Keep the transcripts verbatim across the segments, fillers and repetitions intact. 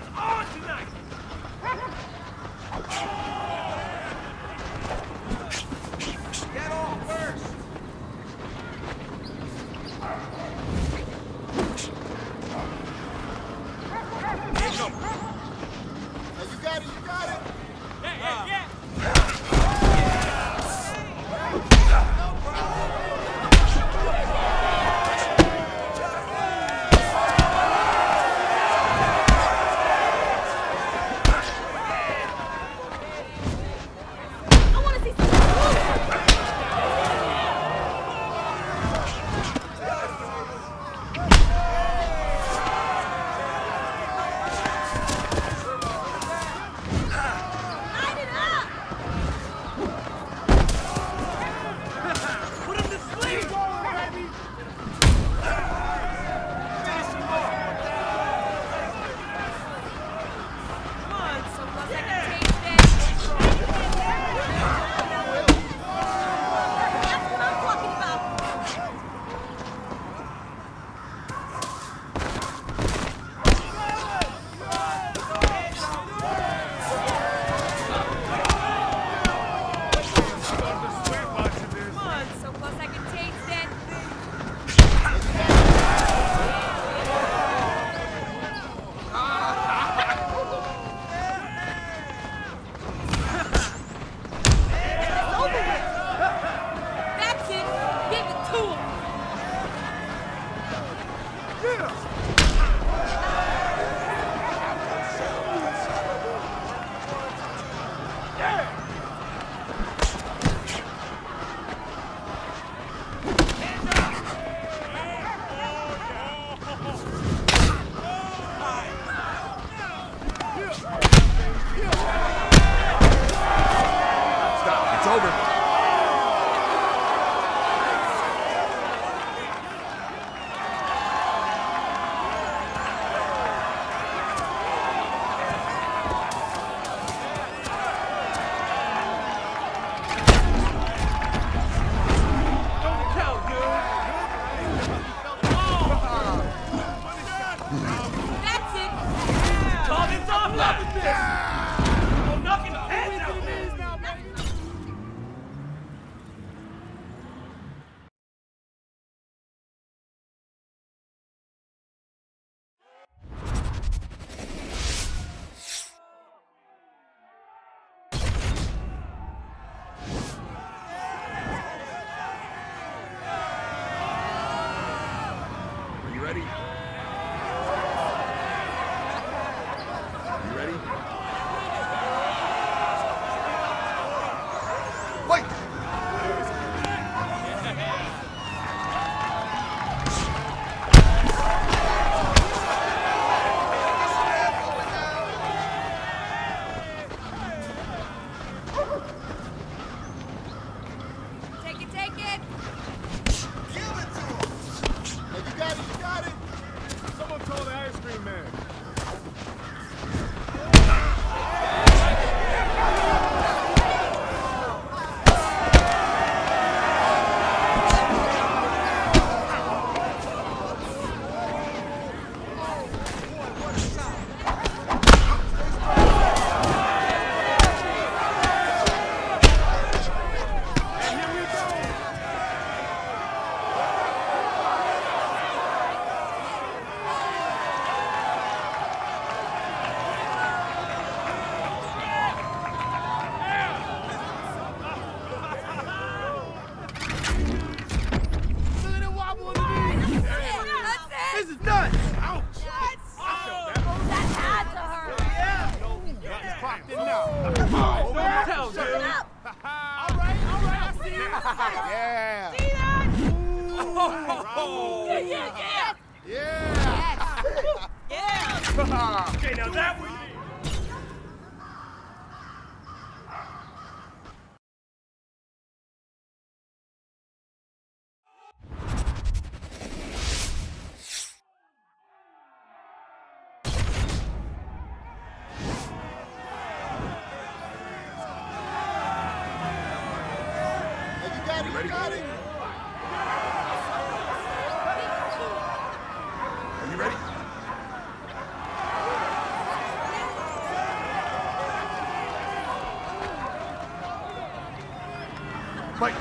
It's on tonight! Get off first! Here you go. Hey, you got it, you got it! Yeah, yeah, yeah! Are you ready? Fight.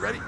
Ready.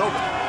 over.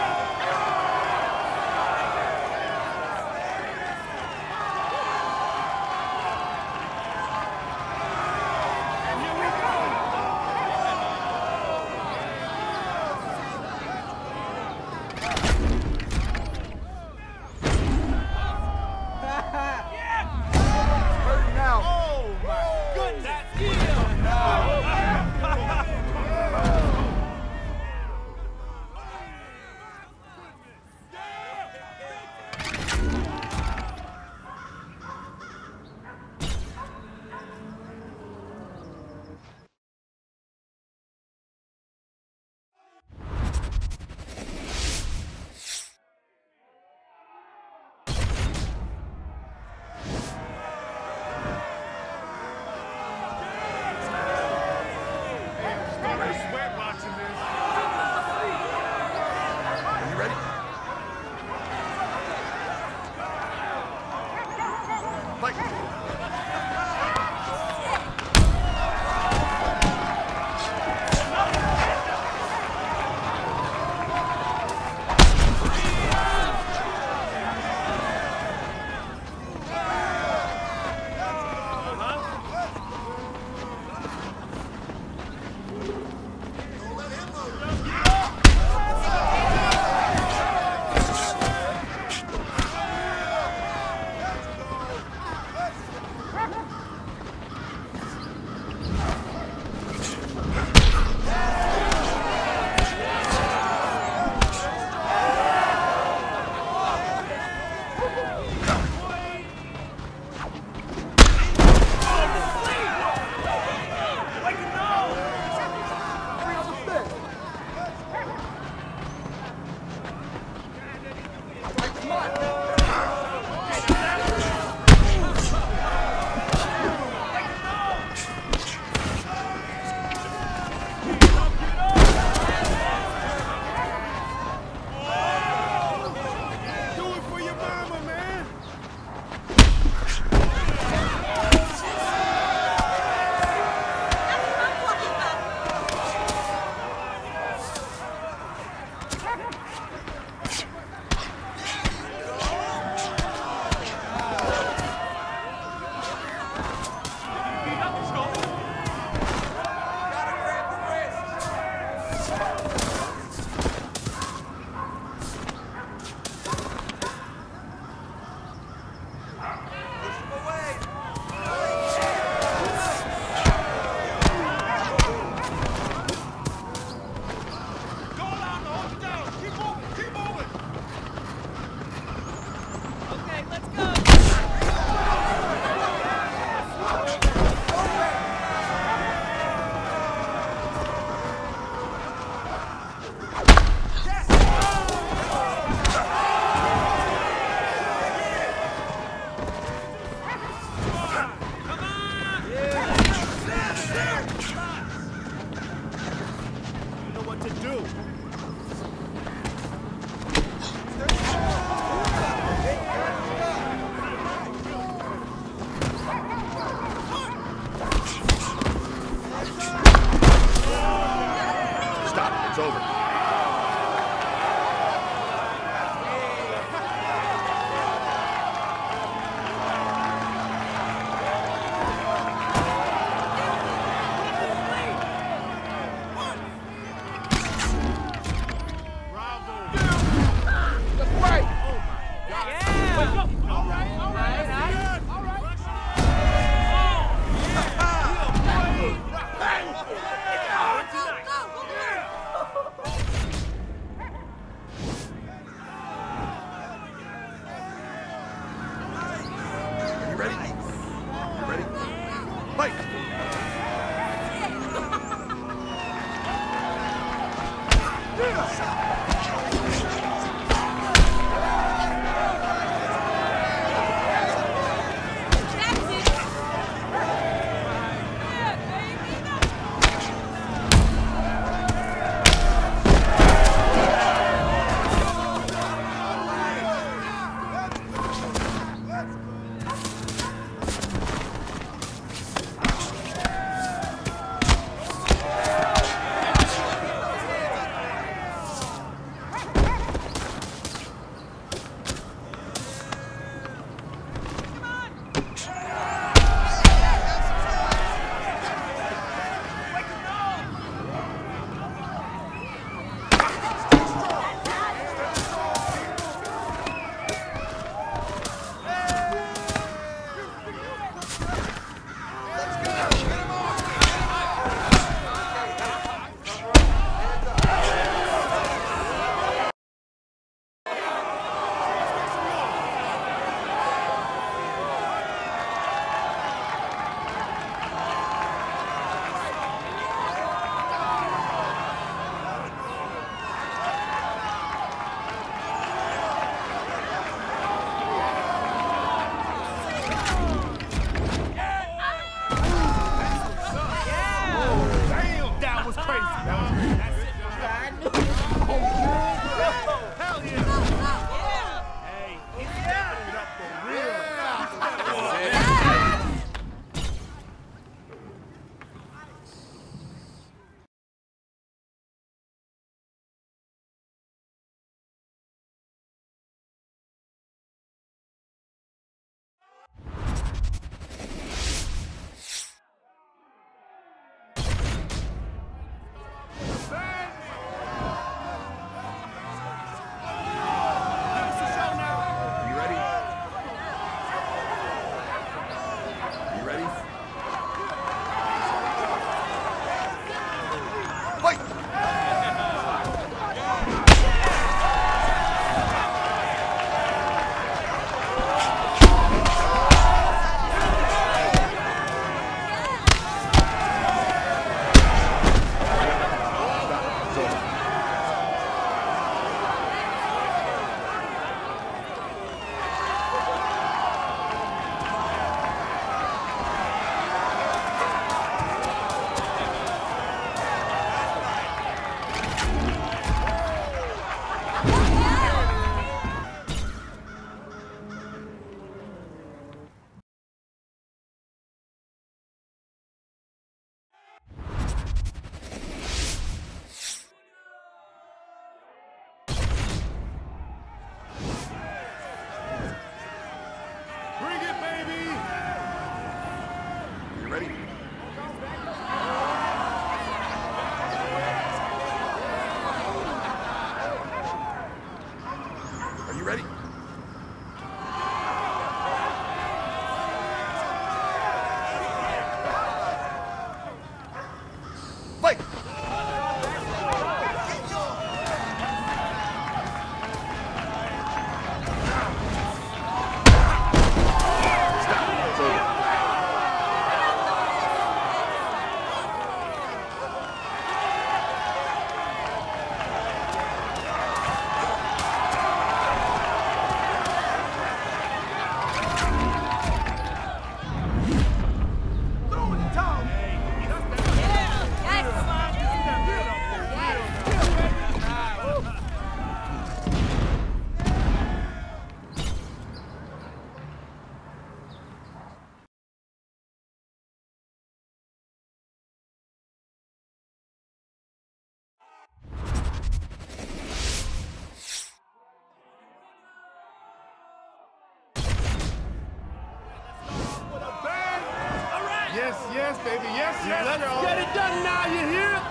baby. Yes, yes, let's girl. Get it done now. You hear it?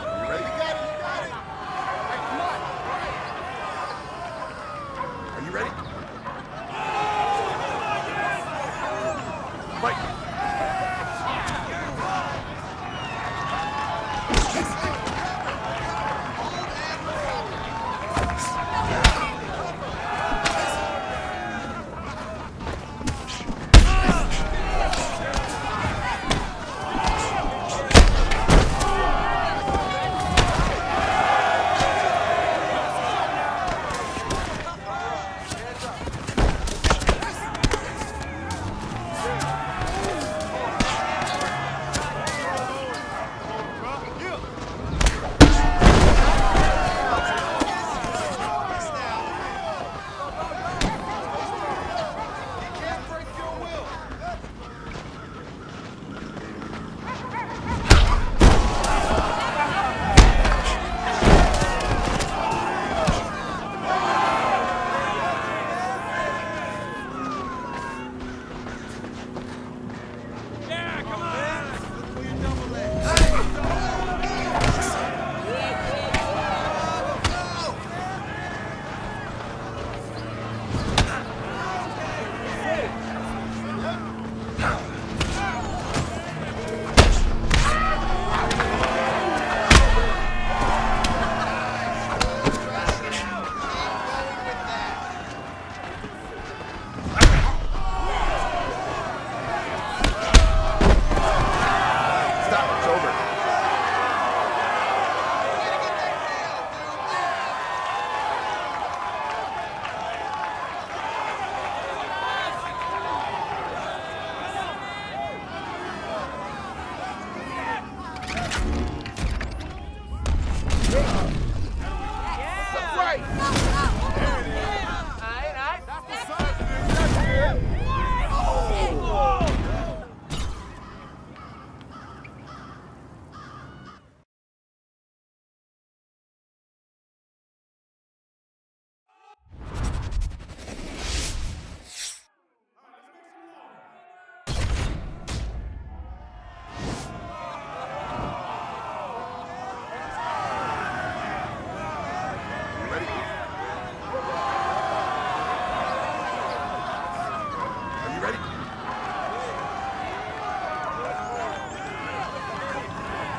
You ready? You got it. You got it. Hey, come on. Are you ready? Mike.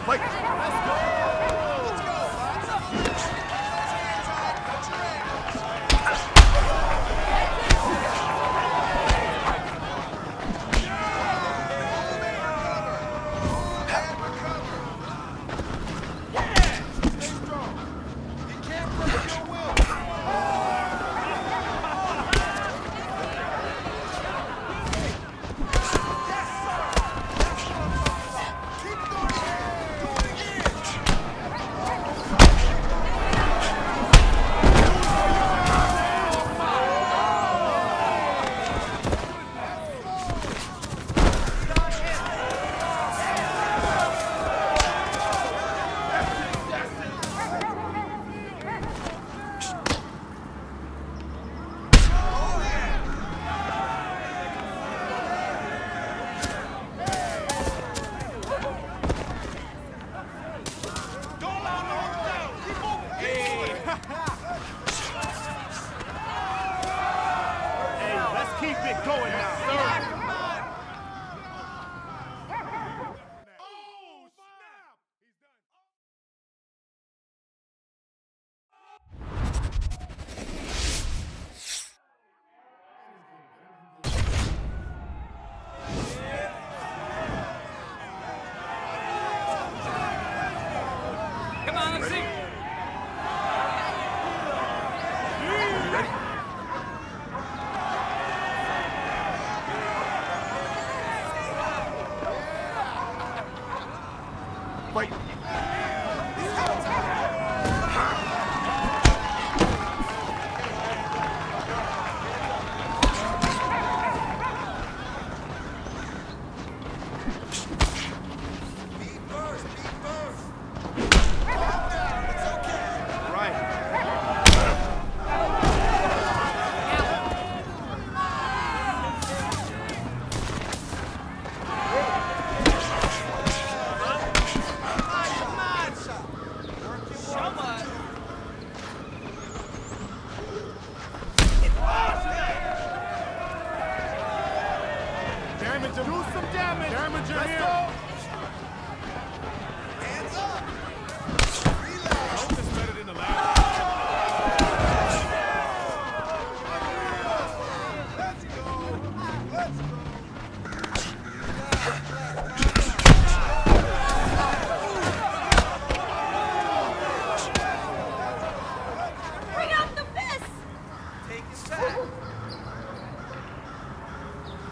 Like, let's go! Let's go! Let's go. Put your hands out! Put your hands out! Hold and recover! Yeah! Stay strong! You can't break your will! Come on, let's see. some damage. Damage in here. Hands up. Reload. Don't just let it in the last. Let's go. Let's go. Bring out the fist. Take it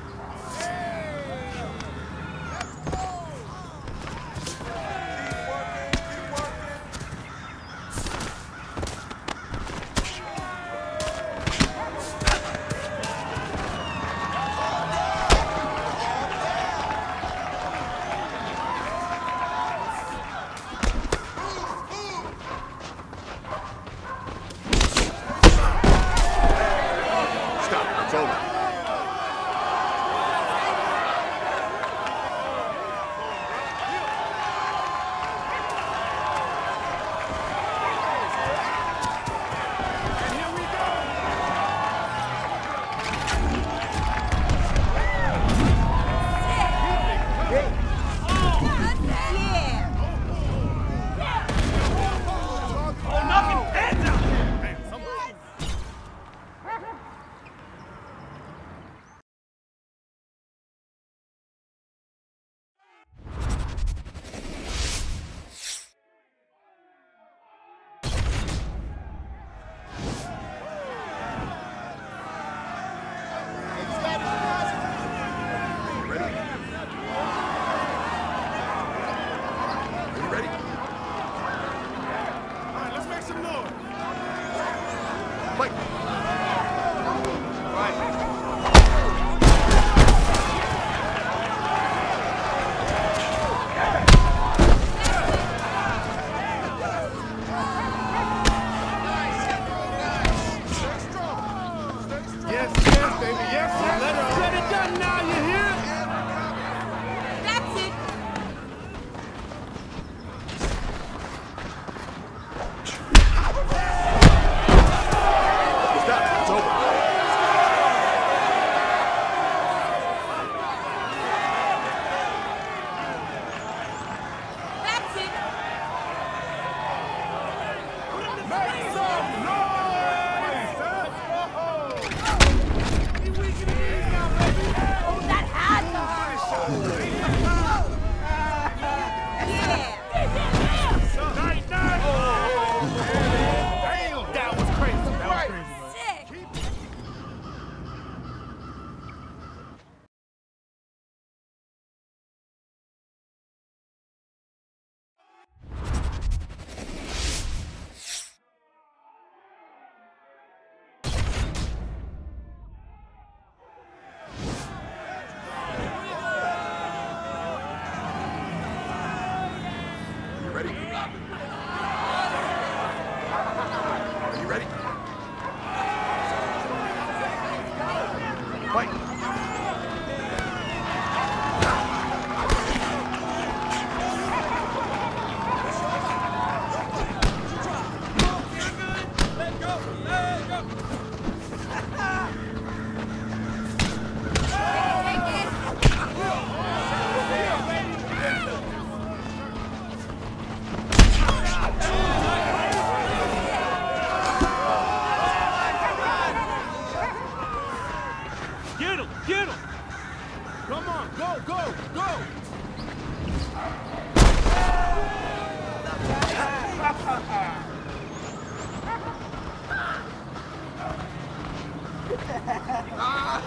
back.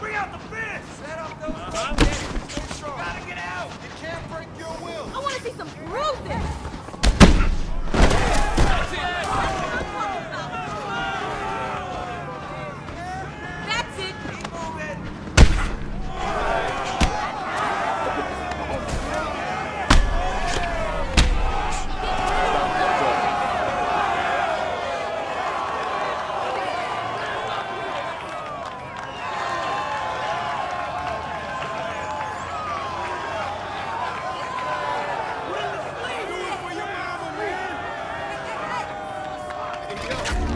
Bring out the fist! Set up those uh-huh. Stay strong. You gotta get out! You can't break your will! I wanna see some bruises! Let's go.